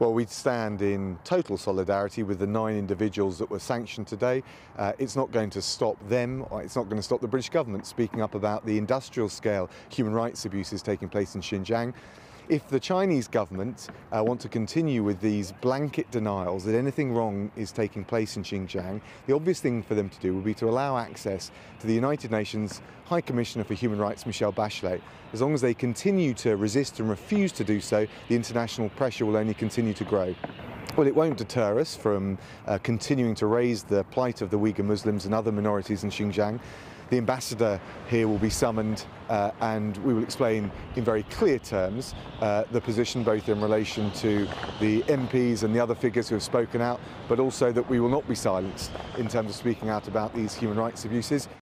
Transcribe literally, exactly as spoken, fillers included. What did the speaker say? Well, we stand in total solidarity with the nine individuals that were sanctioned today. Uh, it's not going to stop them, or it's not going to stop the British government speaking up about the industrial scale human rights abuses taking place in Xinjiang. If the Chinese government uh, want to continue with these blanket denials that anything wrong is taking place in Xinjiang, the obvious thing for them to do would be to allow access to the United Nations High Commissioner for Human Rights, Michelle Bachelet. As long as they continue to resist and refuse to do so, the international pressure will only continue to grow. Well, it won't deter us from uh, continuing to raise the plight of the Uyghur Muslims and other minorities in Xinjiang. The ambassador here will be summoned uh, and we will explain in very clear terms uh, the position, both in relation to the M Ps and the other figures who have spoken out, but also that we will not be silenced in terms of speaking out about these human rights abuses.